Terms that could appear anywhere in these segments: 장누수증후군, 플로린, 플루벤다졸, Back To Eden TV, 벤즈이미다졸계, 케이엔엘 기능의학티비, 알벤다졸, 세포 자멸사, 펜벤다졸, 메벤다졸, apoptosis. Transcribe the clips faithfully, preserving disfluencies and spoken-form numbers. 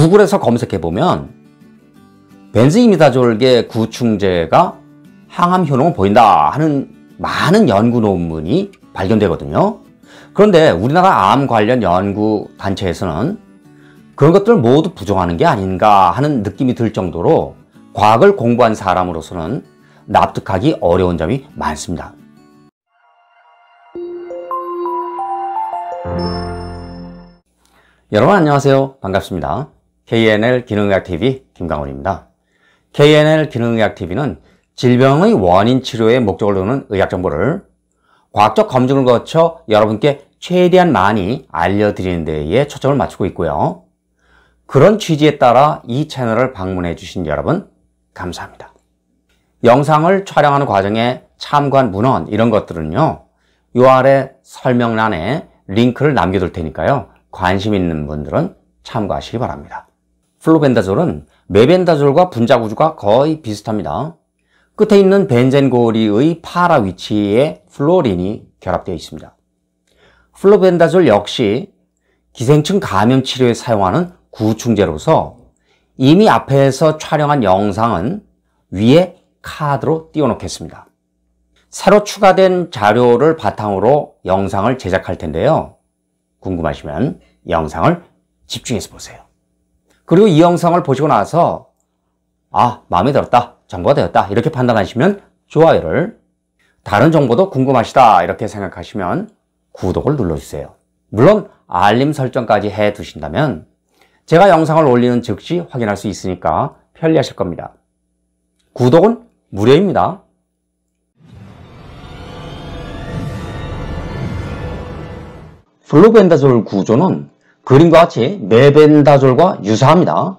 구글에서 검색해보면 벤즈이미다졸계 구충제가 항암 효능을 보인다 하는 많은 연구 논문이 발견되거든요. 그런데 우리나라 암 관련 연구 단체에서는 그런 것들을 모두 부정하는 게 아닌가 하는 느낌이 들 정도로 과학을 공부한 사람으로서는 납득하기 어려운 점이 많습니다. 여러분 안녕하세요. 반갑습니다. 케이엔엘 기능의학티비 김강훈입니다. 케이엔엘 기능의학티비는 질병의 원인 치료에 목적을 두는 의학정보를 과학적 검증을 거쳐 여러분께 최대한 많이 알려드리는 데에 초점을 맞추고 있고요. 그런 취지에 따라 이 채널을 방문해 주신 여러분 감사합니다. 영상을 촬영하는 과정에 참관 문헌 이런 것들은요, 요 아래 설명란에 링크를 남겨둘 테니까요. 관심 있는 분들은 참고하시기 바랍니다. 플루벤다졸은 메벤다졸과 분자 구조가 거의 비슷합니다. 끝에 있는 벤젠고리의 파라 위치에 플로린이 결합되어 있습니다. 플루벤다졸 역시 기생충 감염 치료에 사용하는 구충제로서 이미 앞에서 촬영한 영상은 위에 카드로 띄워놓겠습니다. 새로 추가된 자료를 바탕으로 영상을 제작할 텐데요. 궁금하시면 영상을 집중해서 보세요. 그리고 이 영상을 보시고 나서 아, 마음에 들었다, 정보가 되었다 이렇게 판단하시면 좋아요를, 다른 정보도 궁금하시다 이렇게 생각하시면 구독을 눌러주세요. 물론 알림 설정까지 해두신다면 제가 영상을 올리는 즉시 확인할 수 있으니까 편리하실 겁니다. 구독은 무료입니다. 플루벤다졸 구조는 그림과 같이 메벤다졸과 유사합니다.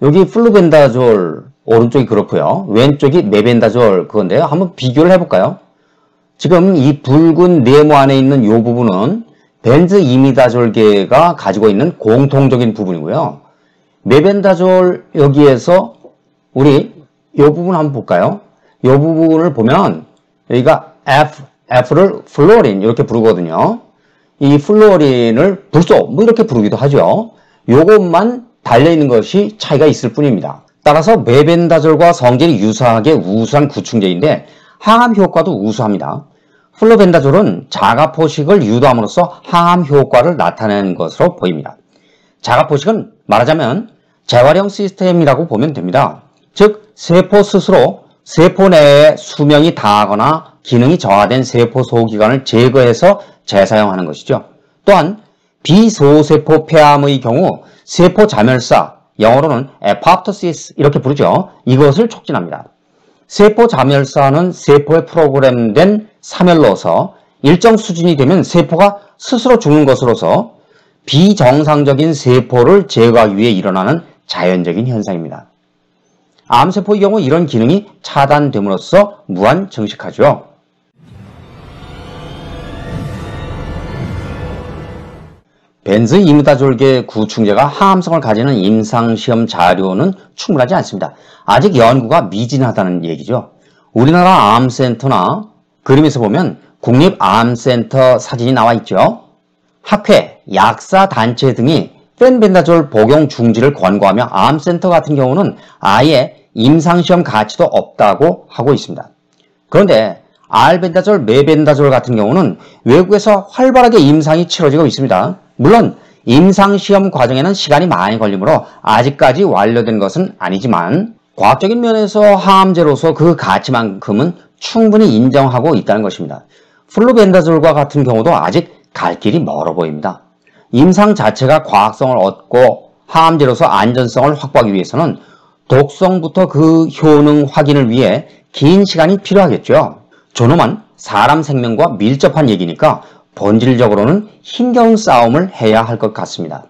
여기 플루벤다졸 오른쪽이 그렇고요. 왼쪽이 메벤다졸 그건데요. 한번 비교를 해볼까요? 지금 이 붉은 네모 안에 있는 이 부분은 벤즈이미다졸계가 가지고 있는 공통적인 부분이고요. 메벤다졸 여기에서 우리 이 부분 한번 볼까요? 이 부분을 보면 여기가 F, F를 플로린 이렇게 부르거든요. 이 플로린을 불소 뭐 이렇게 부르기도 하죠. 요것만 달려있는 것이 차이가 있을 뿐입니다. 따라서 메벤다졸과 성질이 유사하게 우수한 구충제인데 항암 효과도 우수합니다. 플루벤다졸은 자가포식을 유도함으로써 항암 효과를 나타낸 것으로 보입니다. 자가포식은 말하자면 재활용 시스템이라고 보면 됩니다. 즉 세포 스스로 세포 내에 수명이 다하거나 기능이 저하된 세포 소기관을 제거해서 재사용하는 것이죠. 또한 비소세포 폐암의 경우 세포 자멸사, 영어로는 apoptosis 이렇게 부르죠. 이것을 촉진합니다. 세포 자멸사는 세포에 프로그램된 사멸로서 일정 수준이 되면 세포가 스스로 죽는 것으로서 비정상적인 세포를 제거하기 위해 일어나는 자연적인 현상입니다. 암세포의 경우 이런 기능이 차단됨으로써 무한 증식하죠. 벤즈이미다졸계 구충제가 항암성을 가지는 임상시험 자료는 충분하지 않습니다. 아직 연구가 미진하다는 얘기죠. 우리나라 암센터나 그림에서 보면 국립암센터 사진이 나와 있죠. 학회, 약사단체 등이 펜벤다졸 복용 중지를 권고하며 암센터 같은 경우는 아예 임상시험 가치도 없다고 하고 있습니다. 그런데 알벤다졸, 메벤다졸 같은 경우는 외국에서 활발하게 임상이 치러지고 있습니다. 물론 임상시험 과정에는 시간이 많이 걸리므로 아직까지 완료된 것은 아니지만 과학적인 면에서 항암제로서 그 가치만큼은 충분히 인정하고 있다는 것입니다. 플루벤다졸과 같은 경우도 아직 갈 길이 멀어 보입니다. 임상 자체가 과학성을 얻고 항암제로서 안전성을 확보하기 위해서는 독성부터 그 효능 확인을 위해 긴 시간이 필요하겠죠. 저놈은 사람 생명과 밀접한 얘기니까 본질적으로는 힘겨운 싸움을 해야 할 것 같습니다.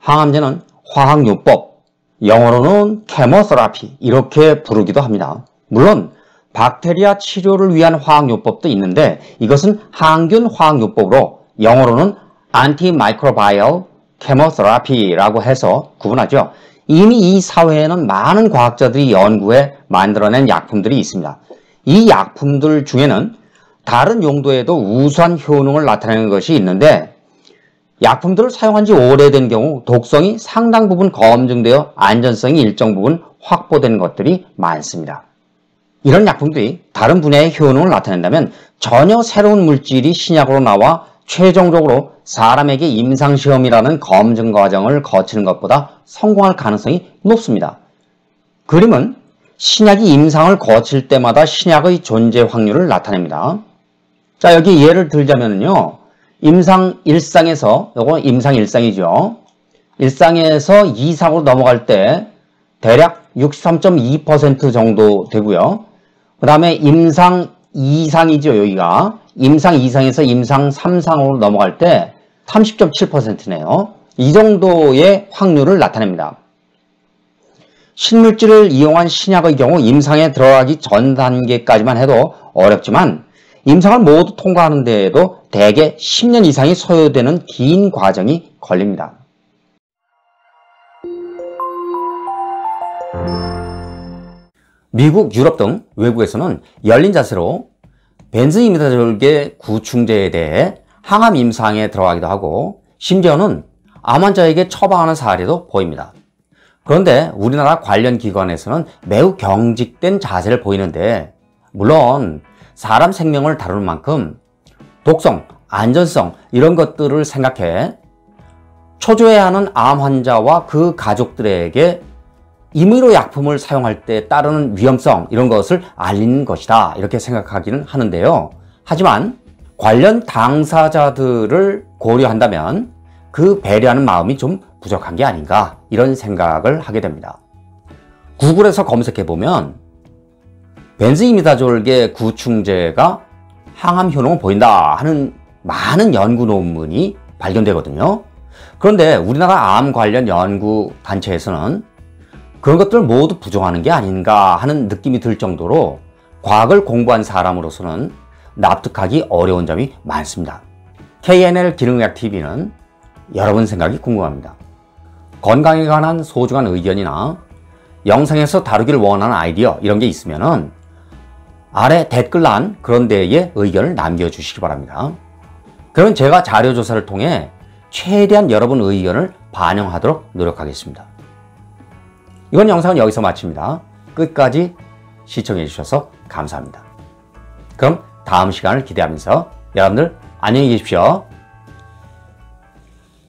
항암제는 화학요법, 영어로는 케모테라피 이렇게 부르기도 합니다. 물론 박테리아 치료를 위한 화학요법도 있는데 이것은 항균 화학요법으로 영어로는 Antimicrobial chemotherapy라고 해서 구분하죠. 이미 이 사회에는 많은 과학자들이 연구해 만들어낸 약품들이 있습니다. 이 약품들 중에는 다른 용도에도 우수한 효능을 나타내는 것이 있는데, 약품들을 사용한 지 오래된 경우 독성이 상당 부분 검증되어 안전성이 일정 부분 확보된 것들이 많습니다. 이런 약품들이 다른 분야의 효능을 나타낸다면 전혀 새로운 물질이 신약으로 나와 최종적으로 사람에게 임상시험이라는 검증 과정을 거치는 것보다 성공할 가능성이 높습니다. 그림은 신약이 임상을 거칠 때마다 신약의 존재 확률을 나타냅니다. 자, 여기 예를 들자면요. 임상 일상에서, 요거 임상 일상이죠. 일상에서 이상으로 넘어갈 때 대략 육십삼 점 이 퍼센트 정도 되고요. 그 다음에 임상 이상이죠, 여기가. 임상 이상에서 임상 삼상으로 넘어갈 때 삼십 점 칠 퍼센트네요. 이 정도의 확률을 나타냅니다. 신물질을 이용한 신약의 경우 임상에 들어가기 전 단계까지만 해도 어렵지만 임상을 모두 통과하는 데에도 대개 십 년 이상이 소요되는 긴 과정이 걸립니다. 미국, 유럽 등 외국에서는 열린 자세로 벤즈이미다졸계 구충제에 대해 항암 임상에 들어가기도 하고, 심지어는 암 환자에게 처방하는 사례도 보입니다. 그런데 우리나라 관련 기관에서는 매우 경직된 자세를 보이는데, 물론 사람 생명을 다루는 만큼 독성, 안전성 이런 것들을 생각해 초조해하는 암 환자와 그 가족들에게 임의로 약품을 사용할 때 따르는 위험성 이런 것을 알리는 것이다, 이렇게 생각하기는 하는데요. 하지만 관련 당사자들을 고려한다면 그 배려하는 마음이 좀 부족한 게 아닌가, 이런 생각을 하게 됩니다. 구글에서 검색해보면 벤즈이미다졸계 구충제가 항암 효능을 보인다 하는 많은 연구 논문이 발견되거든요. 그런데 우리나라 암 관련 연구 단체에서는 그런 것들을 모두 부정하는 게 아닌가 하는 느낌이 들 정도로 과학을 공부한 사람으로서는 납득하기 어려운 점이 많습니다. 케이엔엘 기능의학티비는 여러분 생각이 궁금합니다. 건강에 관한 소중한 의견이나 영상에서 다루길 원하는 아이디어 이런 게 있으면은 아래 댓글란 그런 데에 의견을 남겨주시기 바랍니다. 그럼 제가 자료조사를 통해 최대한 여러분 의견을 반영하도록 노력하겠습니다. 이번 영상은 여기서 마칩니다. 끝까지 시청해주셔서 감사합니다. 그럼 다음 시간을 기대하면서 여러분들 안녕히 계십시오.